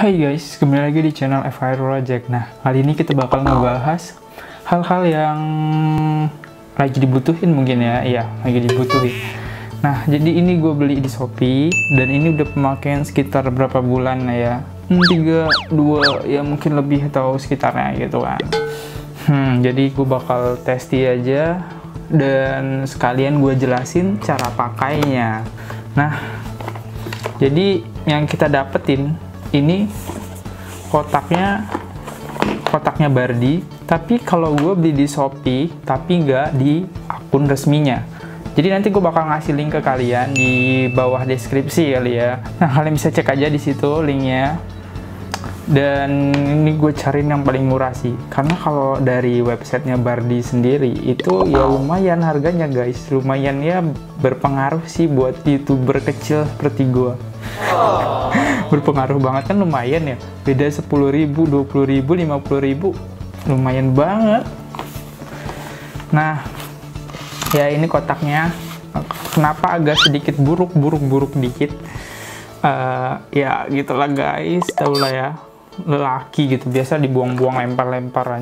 Hai guys, kembali lagi di channel FKR Project. Nah, kali ini kita bakal ngebahas hal-hal yang lagi dibutuhin mungkin ya. Iya, lagi dibutuhin. Nah, jadi ini gue beli di Shopee dan ini udah pemakaian sekitar berapa bulan ya? 3, 2 ya mungkin lebih atau sekitarnya gitu kan. Jadi gue bakal testi aja dan sekalian gue jelasin cara pakainya. Nah, jadi yang kita dapetin ini kotaknya Bardi, tapi kalau gue beli di Shopee tapi nggak di akun resminya. Jadi nanti gue bakal ngasih link ke kalian di bawah deskripsi kali ya. Nah, kalian bisa cek aja di situ linknya. Dan ini gue cariin yang paling murah sih, karena kalau dari websitenya Bardi sendiri itu ya lumayan harganya guys, lumayan ya, berpengaruh sih buat youtuber kecil seperti gue. Berpengaruh banget kan, lumayan ya, beda 10.000, 20.000, 50.000, lumayan banget. Nah ya, ini kotaknya kenapa agak sedikit buruk dikit, ya gitulah guys, tau lah ya, lelaki gitu biasa dibuang-buang, lempar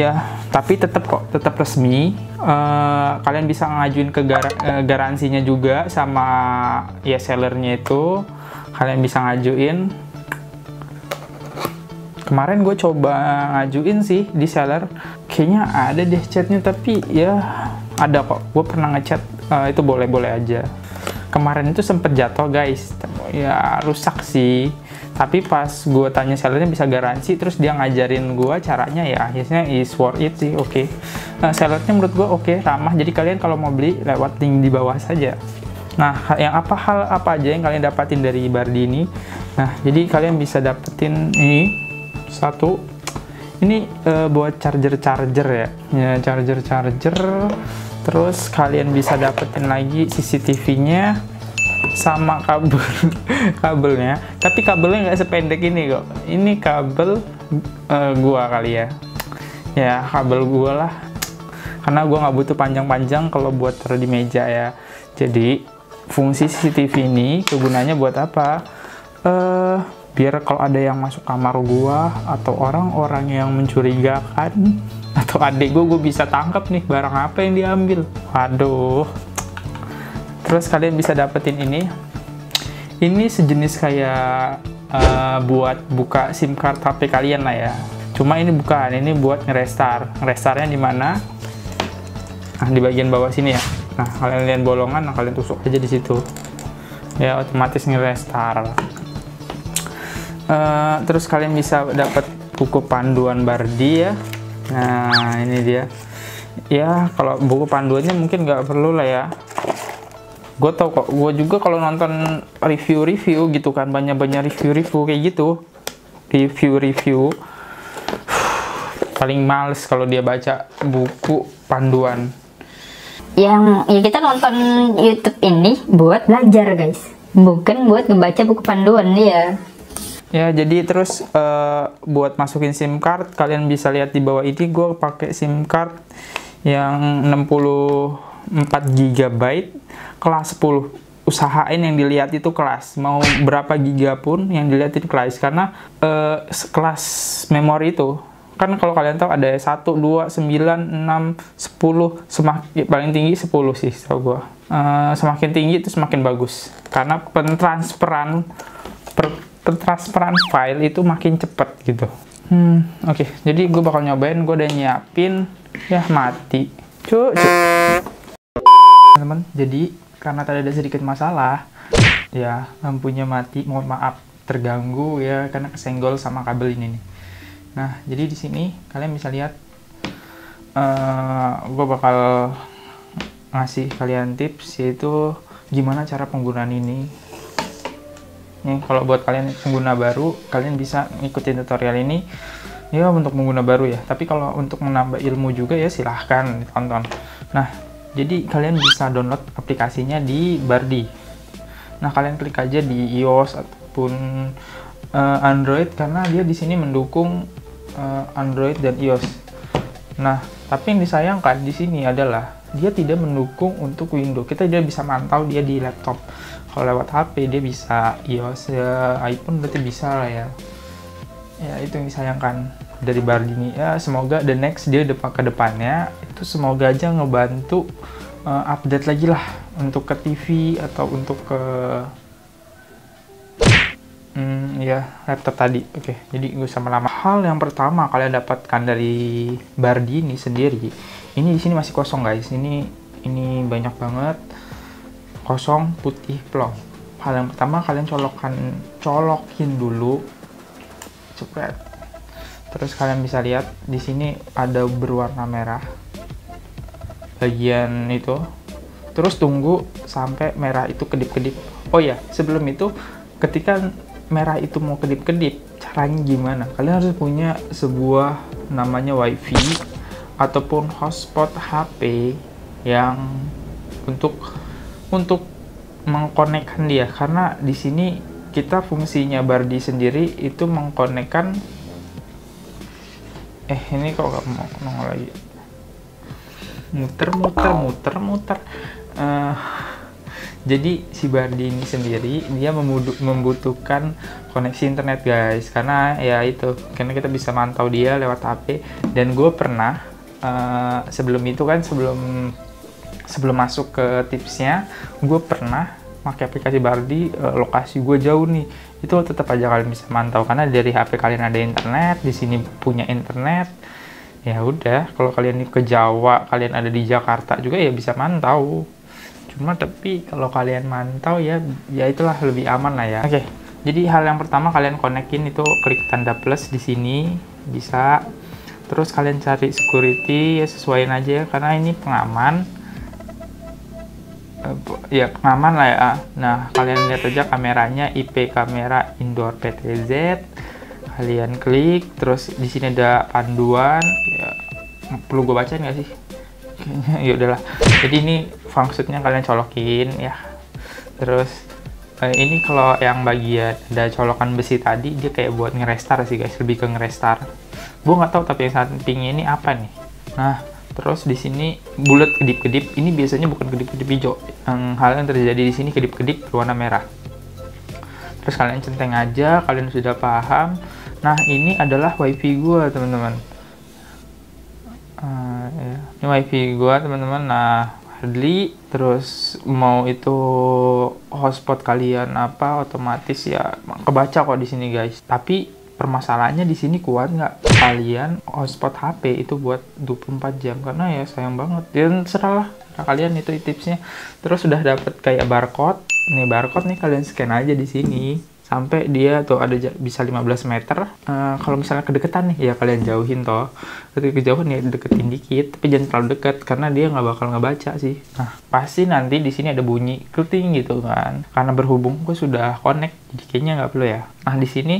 ya, tapi tetap resmi. Kalian bisa ngajuin ke garansinya juga sama ya sellernya itu, kalian bisa ngajuin. Kemarin gue coba ngajuin sih di seller, kayaknya ada deh chatnya, tapi ya ada kok, gue pernah ngechat, itu boleh-boleh aja. Kemarin itu sempet jatuh guys, ya rusak sih, tapi pas gue tanya sellernya bisa garansi, terus dia ngajarin gue caranya, ya akhirnya is worth it sih. Oke. Nah, sellernya menurut gue oke, ramah, jadi kalian kalau mau beli lewat link di bawah saja. Nah, yang hal apa aja yang kalian dapatin dari Bardi ini? Nah, jadi kalian bisa dapetin ini satu, ini buat charger ya, charger, terus kalian bisa dapetin lagi CCTV-nya sama kabelnya, tapi kabelnya nggak sependek ini kok. Ini kabel gua kali ya, kabel gua lah, karena gua nggak butuh panjang-panjang kalau buat taruh di meja ya. Jadi fungsi CCTV ini kegunaannya buat apa? Biar kalau ada yang masuk kamar gua atau orang-orang yang mencurigakan atau adik gua bisa tangkap nih barang apa yang diambil. Waduh. Terus kalian bisa dapetin ini sejenis kayak buat buka SIM card HP kalian lah ya. Cuma ini bukan, ini buat ngerestarnya di mana? Nah, di bagian bawah sini ya. Nah, kalian lihat bolongan, nah kalian tusuk aja di situ. Ya, otomatis ngerestar. Terus kalian bisa dapat buku panduan Bardi ya. Nah, ini dia. Ya, kalau buku panduannya mungkin nggak perlu lah ya. Gue tau kok, gue juga kalau nonton review gitu kan, banyak review kayak gitu, paling males kalau dia baca buku panduan. Yang ya kita nonton YouTube ini buat belajar guys, bukan buat membaca buku panduan ya. Ya, jadi terus buat masukin SIM card, kalian bisa lihat di bawah ini, gue pakai SIM card yang 64 GB kelas 10. Usahain yang dilihat itu kelas, mau berapa giga pun yang dilihat itu kelas, karena kelas memori itu kan kalau kalian tahu ada 1, 2, 9, 6, 10, semakin paling tinggi 10 sih tahu gua. Semakin tinggi itu semakin bagus karena pentransferan file itu makin cepat gitu. Oke. Jadi gue bakal nyobain, gue udah nyiapin ya, mati teman-teman. Jadi karena tadi ada sedikit masalah ya, lampunya mati, mohon maaf terganggu ya karena kesenggol sama kabel ini nih. Nah, jadi di sini kalian bisa lihat, gue bakal ngasih kalian tips yaitu gimana cara penggunaan ini. Nih kalau buat kalian pengguna baru, kalian bisa ngikutin tutorial ini ya untuk pengguna baru ya, tapi kalau untuk menambah ilmu juga ya silahkan ditonton. Nah, jadi kalian bisa download aplikasinya di Bardi. Nah, kalian klik aja di iOS ataupun Android karena dia di sini mendukung Android dan iOS. Nah, tapi yang disayangkan di sini adalah dia tidak mendukung untuk Windows. Kita tidak bisa mantau dia di laptop. Kalau lewat HP dia bisa iOS ya, iPhone berarti bisa lah ya. Ya itu yang disayangkan dari Bardi ini. Ya semoga the next dia ke depannya itu semoga aja ngebantu update lagi lah untuk ke TV atau untuk ke laptop tadi. Oke, jadi nggak usah lama. Hal yang pertama kalian dapatkan dari Bardi ini sendiri, ini di sini masih kosong guys. Ini banyak banget kosong, putih, plong. Hal yang pertama kalian colokin dulu, cepet. Terus kalian bisa lihat di sini ada berwarna merah bagian itu. Terus tunggu sampai merah itu kedip-kedip. Oh ya, sebelum itu ketika merah itu mau kedip-kedip, caranya gimana? Kalian harus punya sebuah namanya wifi ataupun hotspot HP yang untuk mengkonekkan dia, karena di sini kita fungsinya Bardi sendiri itu mengkonekkan ini kok nggak mau nongol lagi, muter. Jadi si Bardi ini sendiri dia membutuhkan koneksi internet guys, karena ya itu, karena kita bisa mantau dia lewat HP. Dan gue pernah sebelum itu kan, sebelum masuk ke tipsnya, gue pernah pakai aplikasi Bardi, lokasi gue jauh nih, itu tetap aja kalian bisa mantau karena dari HP kalian ada internet, di sini punya internet. Ya udah, kalau kalian ke Jawa, kalian ada di Jakarta juga ya bisa mantau. Cuma tapi kalau kalian mantau ya itulah lebih aman lah ya. Oke, jadi hal yang pertama kalian konekin itu klik tanda plus di sini bisa. Terus kalian cari security ya, sesuaiin aja ya, karena ini pengaman. Ya pengaman lah ya. Nah, kalian lihat aja kameranya, IP kamera indoor PTZ. Kalian klik, terus di sini ada panduan. Ya, perlu gue bacain nggak sih? Kayaknya ya udahlah. Jadi ini fungsinya kalian colokin ya. Terus ini kalau yang bagian ada colokan besi tadi, dia kayak buat ngerestar sih guys, lebih ke ngerestar. Gue nggak tahu tapi yang sampingnya ini apa nih. Nah, terus di sini bulat kedip-kedip, ini biasanya bukan kedip-kedip hijau. Hal yang terjadi di sini kedip-kedip berwarna merah. Terus kalian centeng aja, kalian sudah paham. Nah, ini adalah wifi gue teman-teman. Ini wifi gua teman-teman. Nah, Bardi terus mau itu hotspot kalian apa otomatis ya kebaca kok di sini guys. Tapi permasalahannya di sini kuat nggak kalian hotspot HP itu buat 24 jam, karena ya sayang banget. Dan serahlah kalian itu tipsnya. Terus sudah dapet kayak barcode. Nih barcode nih kalian scan aja di sini sampai dia tuh ada bisa 15 meter. Kalau misalnya kedeketan nih ya kalian jauhin toh. Ketika kejauhan ya deketin dikit, tapi jangan terlalu dekat karena dia nggak bakal ngebaca sih. Nah, pasti nanti di sini ada bunyi kling gitu kan. Karena berhubung gue sudah connect, jadi kayaknya nggak perlu ya. Nah, di sini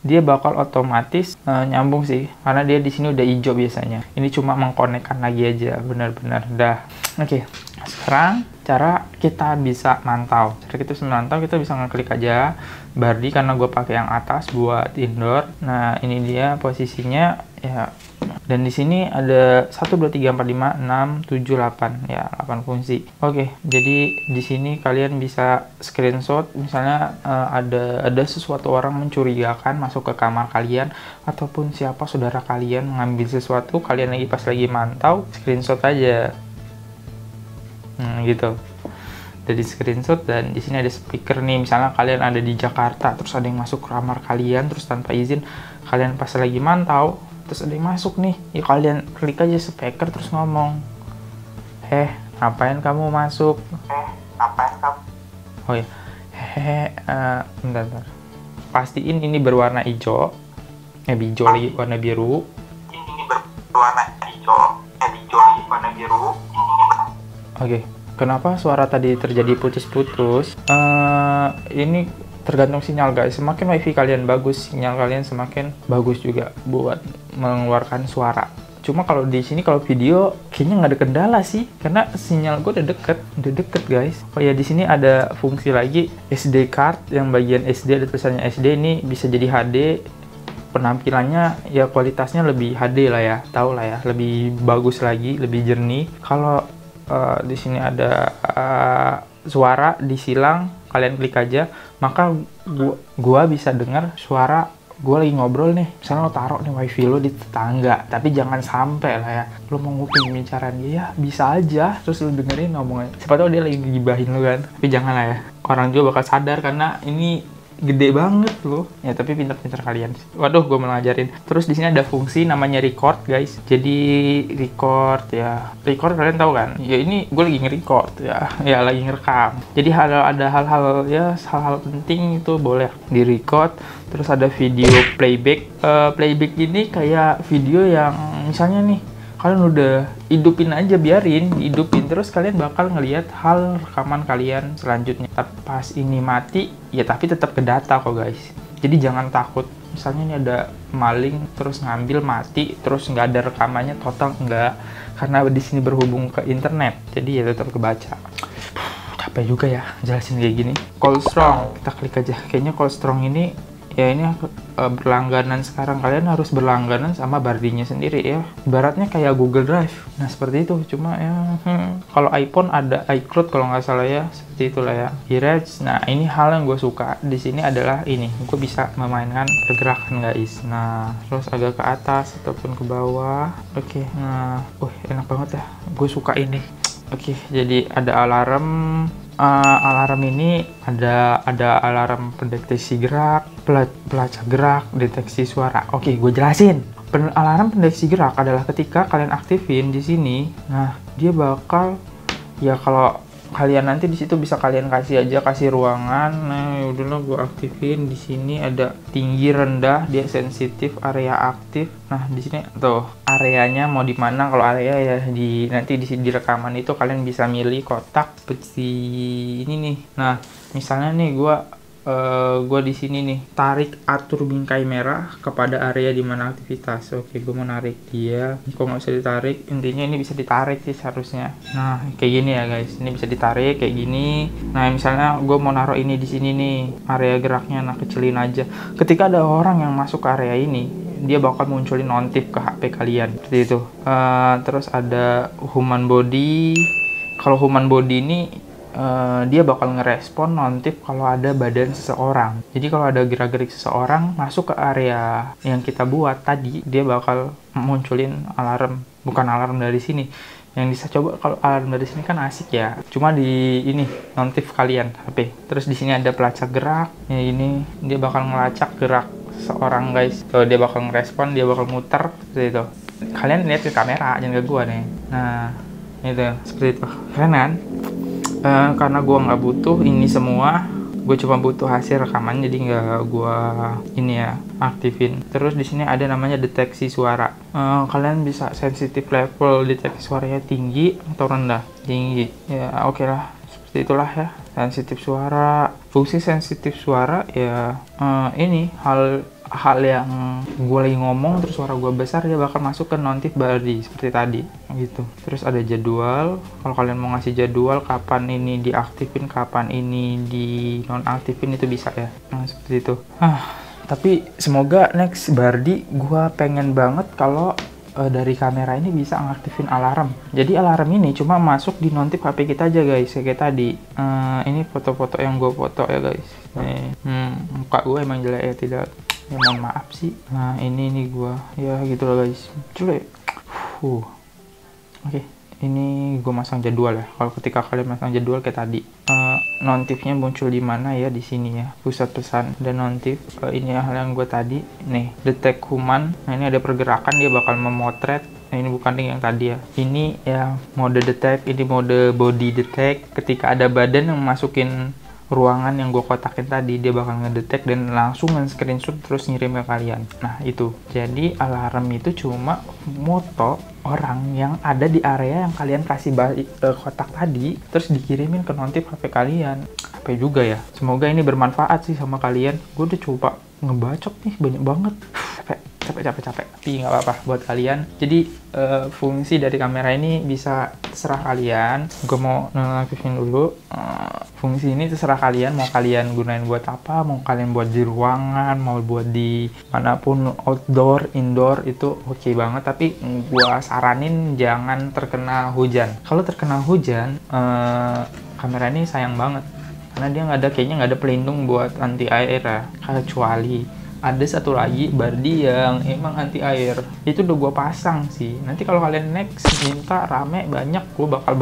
dia bakal otomatis nyambung sih, karena dia di sini udah hijau biasanya. Ini cuma mengkonekkan lagi aja, benar-benar dah. Oke, sekarang cara kita bisa mantau. Cara kita bisa mantau, kita bisa ngeklik aja Bardi, karena gue pakai yang atas buat indoor. Nah, ini dia posisinya ya. Dan di sini ada 1, 2, 3, 4, 5, 6, 7, 8. Ya, 8 fungsi. Oke, jadi di sini kalian bisa screenshot. Misalnya ada sesuatu orang mencurigakan masuk ke kamar kalian. Ataupun siapa saudara kalian ngambil sesuatu. Kalian lagi pas lagi mantau, screenshot aja. Gitu. Jadi screenshot, dan di sini ada speaker nih. Misalnya kalian ada di Jakarta, terus ada yang masuk ke kamar kalian, terus tanpa izin kalian pas lagi mantau, terus ada yang masuk nih, ya kalian klik aja speaker terus ngomong, ngapain kamu masuk? Ngapain kamu? Oh ya, bentar. Pastiin ini berwarna hijau, hijau lagi warna biru. Ini berwarna hijau, hijau lagi warna biru. Oke, kenapa suara tadi terjadi putus-putus? Ini tergantung sinyal guys. Semakin wifi kalian bagus, sinyal kalian semakin bagus juga buat mengeluarkan suara. Cuma kalau di sini kalau video kayaknya nggak ada kendala sih, karena sinyal gue udah deket guys. Oh ya, di sini ada fungsi lagi SD card, yang bagian SD ada tulisannya SD, ini bisa jadi HD. Penampilannya ya kualitasnya lebih HD lah ya, tau lah ya, lebih bagus lagi, lebih jernih. Kalau di sini ada suara disilang kalian klik aja, maka gua bisa dengar suara gua lagi ngobrol nih. Misalnya lo taruh nih wifi lo di tetangga, tapi jangan sampai lah ya lo mau nguping pembicaraan dia, ya bisa aja terus lo dengerin ngomongnya, siapa tau dia lagi gibahin lo kan. Tapi jangan lah ya, orang juga bakal sadar karena ini gede banget loh ya. Tapi pintar-pintar kalian, waduh gue mengajarin. Terus di sini ada fungsi namanya record guys, jadi record ya, record kalian tahu kan ya, ini gue lagi nge-record ya, ya lagi ngerekam. Jadi ada hal-hal ya, hal-hal penting itu boleh di record. Terus ada video playback, playback ini kayak video yang misalnya nih kalian udah hidupin aja, biarin hidupin terus kalian bakal ngelihat hal rekaman kalian selanjutnya. Tapi pas ini mati ya, tapi tetap ke data kok guys. Jadi jangan takut misalnya ini ada maling terus ngambil mati terus nggak ada rekamannya, total enggak, karena di sini berhubung ke internet jadi ya tetap kebaca. Capek juga ya jelasin kayak gini. Call Strong, kita klik aja. Kayaknya Call Strong ini ya, ini berlangganan. Sekarang kalian harus berlangganan sama Bardinya sendiri ya, ibaratnya kayak Google Drive. Nah seperti itu, cuma ya kalau iPhone ada iCloud kalau nggak salah ya, seperti itulah ya. Nah ini hal yang gue suka di sini adalah ini, gue bisa memainkan pergerakan guys. Nah terus agak ke atas ataupun ke bawah. Oke, nah enak banget ya, gue suka ini. Oke, jadi ada alarm. Alarm ini ada alarm pendeteksi gerak, pelacak gerak, deteksi suara. Oke, gue jelasin. Alarm pendeteksi gerak adalah ketika kalian aktifin di sini, nah dia bakal ya, kalau kalian nanti di situ bisa kalian kasih ruangan. Nah, udahlah gue aktifin di sini ada tinggi rendah, dia sensitif, area aktif. Nah, di sini tuh areanya mau di mana. Kalau area ya nanti di rekaman itu kalian bisa milih kotak seperti ini nih. Nah, misalnya nih gue di sini nih, tarik atur bingkai merah kepada area di mana aktivitas. Oke, gue mau narik dia. Kok nggak bisa ditarik? Intinya ini bisa ditarik sih seharusnya. Nah, kayak gini ya guys. Ini bisa ditarik kayak gini. Nah, misalnya gue mau naruh ini di sini nih, area geraknya. Nah, kecilin aja. Ketika ada orang yang masuk ke area ini, dia bakal munculin notif ke HP kalian seperti itu. Terus ada human body. Kalau human body ini dia bakal ngerespon notif kalau ada badan seseorang. Jadi kalau ada gerak-gerik seseorang masuk ke area yang kita buat tadi, dia bakal munculin alarm. Bukan alarm dari sini yang bisa coba, kalau alarm dari sini kan asik ya, cuma di ini notif kalian HP. Terus di sini ada pelacak gerak ya, ini dia bakal ngelacak gerak seorang guys. Tuh, dia bakal ngerespon, dia bakal muter seperti itu. Kalian lihat ke kamera, jangan ke gua nih. Nah itu seperti itu, keren kan? Karena gua nggak butuh ini semua, gue cuma butuh hasil rekaman, jadi nggak gua ini ya aktifin. Terus di sini ada namanya deteksi suara. Kalian bisa sensitif level deteksi suaranya tinggi atau rendah. Tinggi ya, oke lah, seperti itulah ya sensitif suara. Fungsi sensitif suara ya ini hal yang gue lagi ngomong terus suara gue besar, dia bakal masuk ke notif Bardi seperti tadi gitu. Terus ada jadwal, kalau kalian mau ngasih jadwal kapan ini diaktifin, kapan ini di nonaktifin itu bisa ya. Nah seperti itu. Tapi semoga next Bardi, gue pengen banget kalau dari kamera ini bisa ngaktifin alarm. Jadi alarm ini cuma masuk di notif HP kita aja guys, kayak tadi. Ini foto-foto yang gue foto ya guys. Muka gue emang jelek ya, tidak, ya mohon maaf sih. Nah ini gue ya gitu loh guys, jelek. Oke, ini gue masang jadwal ya. Kalau ketika kalian masang jadwal kayak tadi, notifnya muncul di mana ya, di sini ya, pusat pesan dan notif. Ini hal yang gue tadi nih, detect human. Nah ini ada pergerakan, dia bakal memotret. Nah ini bukan yang tadi ya, ini ya mode detect, ini mode body detect. Ketika ada badan yang masukin ruangan yang gue kotakin tadi, dia bakal ngedetect dan langsung nge-screenshot terus ngirim ke kalian. Nah itu, jadi alarm itu cuma moto orang yang ada di area yang kalian kasih kotak tadi, terus dikirimin ke notif HP kalian. HP juga ya, semoga ini bermanfaat sih sama kalian. Gue udah coba ngebacok nih banyak banget, capek, tapi nggak apa-apa buat kalian. Jadi fungsi dari kamera ini bisa terserah kalian. Gue mau nonaktifin dulu. Fungsi ini terserah kalian, mau kalian gunain buat apa, mau kalian buat di ruangan, mau buat di manapun, outdoor indoor itu oke banget. Tapi gue saranin jangan terkena hujan. Kalau terkena hujan kamera ini sayang banget. karena dia kayaknya nggak ada pelindung buat anti air ya, kecuali ada satu lagi Bardi yang emang anti air. Itu udah gue pasang sih. Nanti kalau kalian next minta rame banyak, gue bakal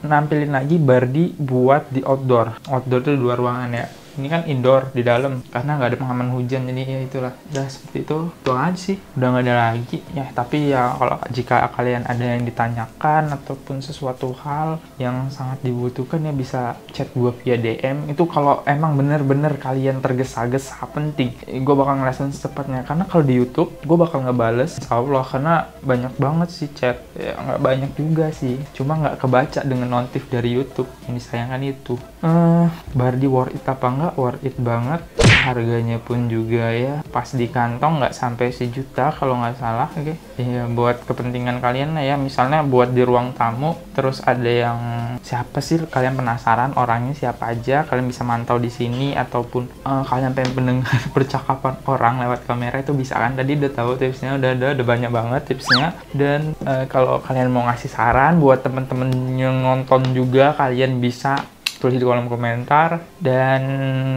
nampilin lagi Bardi buat di outdoor. Outdoor itu dua ruangan ya. Ini kan indoor di dalam karena nggak ada pengaman hujan, jadi ya itulah. Udah seperti itu aja sih. Udah nggak ada lagi ya. Tapi ya kalau jika kalian ada yang ditanyakan ataupun sesuatu hal yang sangat dibutuhkan ya bisa chat gue via DM. Itu kalau emang bener-bener kalian tergesa-gesa penting, gue bakal ngerespon secepatnya. Karena kalau di YouTube gue bakal ngebales, insya Allah, karena banyak banget sih chat. Ya nggak banyak juga sih, cuma nggak kebaca dengan notif dari YouTube. Yang disayangkan itu. Bardi worth it apa enggak? Worth it banget, harganya pun juga ya pas di kantong, nggak sampai sejuta kalau nggak salah. Oke, ya buat kepentingan kalian ya, misalnya buat di ruang tamu, terus ada yang siapa sih kalian penasaran orangnya siapa aja, kalian bisa mantau di sini, ataupun kalian pengen mendengar percakapan orang lewat kamera itu bisa kan. Tadi udah tahu tipsnya, udah banyak banget tipsnya. Dan kalau kalian mau ngasih saran buat temen-temen yang nonton juga, kalian bisa tulis di kolom komentar, dan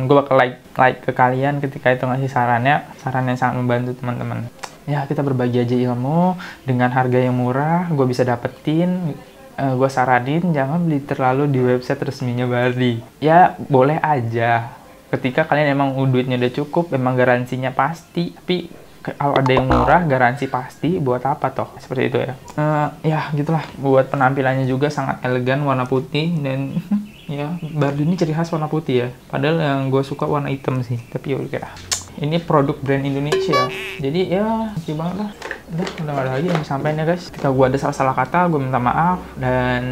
gue bakal like ke kalian ketika itu ngasih saran yang sangat membantu teman-teman. Ya kita berbagi aja ilmu dengan harga yang murah, gue bisa dapetin. Gue saranin jangan beli terlalu di website resminya Bardi. Ya boleh aja ketika kalian emang duitnya udah cukup, emang garansinya pasti. Tapi kalau ada yang murah, garansi pasti, buat apa toh? Seperti itu ya. Ya gitulah, buat penampilannya juga sangat elegan, warna putih, dan ya, Bardi ini ciri khas warna putih ya. Padahal yang gue suka warna hitam sih. Tapi yaudah lah. Ini produk brand Indonesia. Jadi ya, happy banget lah. Udah gak ada lagi yang disampaikan ya guys. Ketika gue ada salah-salah kata, gue minta maaf. Dan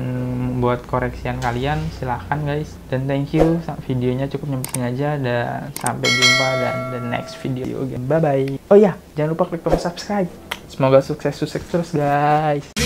buat koreksian kalian, silahkan guys. Dan thank you. Videonya cukup nyempetin aja. Dan sampai jumpa dan the next video. Bye-bye. Oh iya, jangan lupa klik tombol subscribe. Semoga sukses-sukses terus guys.